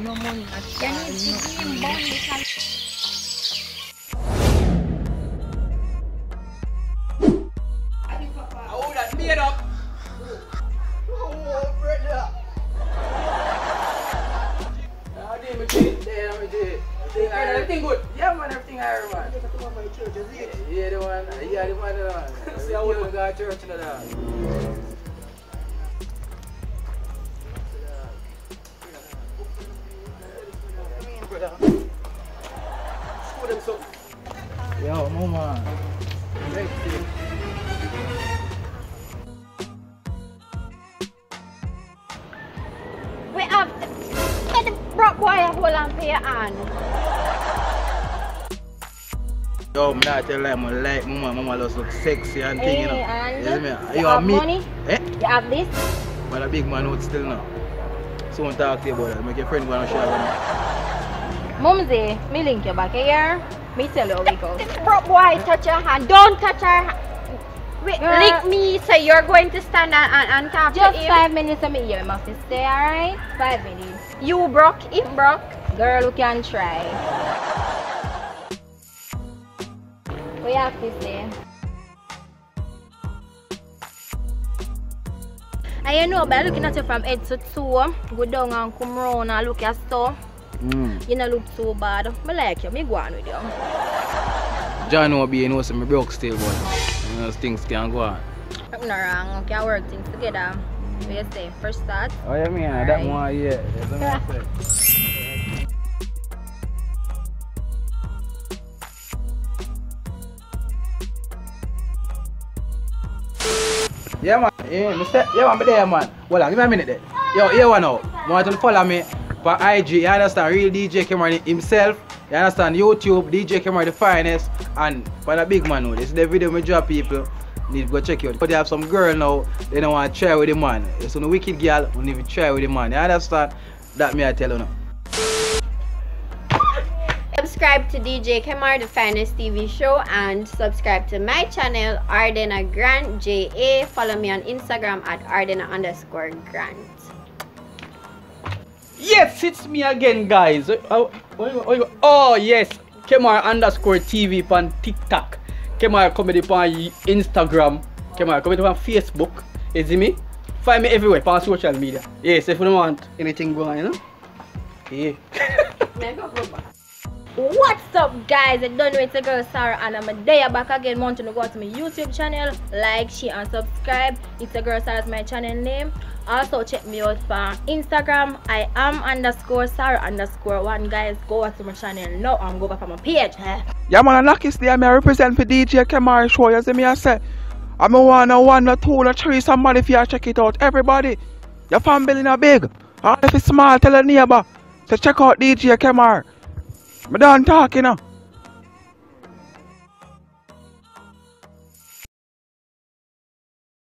naman at yan. Yo, mama. We have the broke wire hole and pay your hand. Yo, I'm not telling you, I like mama. Mama looks sexy and thing, you know. And you have money? Eh? You have this? But a big man out still now. Someone talk to you about that. Make your friend go and share with me. Mumsy, me link you back here. Me tell you how we go. Why touch your hand? Don't touch her hand. Wait, lick me, so you're going to stand and tap him. Just 5 minutes and me, you must stay, alright? 5 minutes. You broke, it broke. Girl, you can try. We have to stay. And you know, by looking at you from head to toe, go down and come round and look at store. Mm. You don't look so bad. I like you. I go on with you. John O'Brien knows I'm broke still, but those things can go on. I'm not wrong. We can work things together. What do you say? First start? Oh, yeah, man. All that right. One, yeah. That's what I said. Yeah, man. Yeah, Mr. Yeah, man. Be there, man. Well, give me a minute there. Yo, here one now. You want to follow me? For IG, you understand, real DJ Kemar himself, you understand, YouTube, DJ Kemar the finest, and for the big man now, this is the video we drop people, need to go check it out. But they have some girl now, they don't want to try with the man. It's on a wicked girl, we need to try with the man, you understand, that me I tell you now. Subscribe to DJ Kemar, the finest TV show, and subscribe to my channel, Ardena Grant, JA, follow me on Instagram at Ardena_Grant. Yes, it's me again, guys. Oh yes, Kemar_TV on TikTok, Kemar comedy on Instagram, Kemar comedy on Facebook. You see me? Find me everywhere on social media. Yes, if you don't want anything going, you know. Yeah. What's up, guys? I don't know, it's a girl Sarah, and I'm a day back again. Want to go to my YouTube channel, like, share, and subscribe. It's a girl Sarah's my channel name. Also check me out for Instagram. I am _Sarah_1, guys. Go to my channel now and go back on my page. Eh? Yeah, man, I'm lucky today. I represent for DJ Kemar show. You see me, I say, I'm a one, a two, a three. Somebody if you check it out, everybody. Your family is big, and if it's small, tell a neighbor. So check out DJ Kemar. I'm done talking now.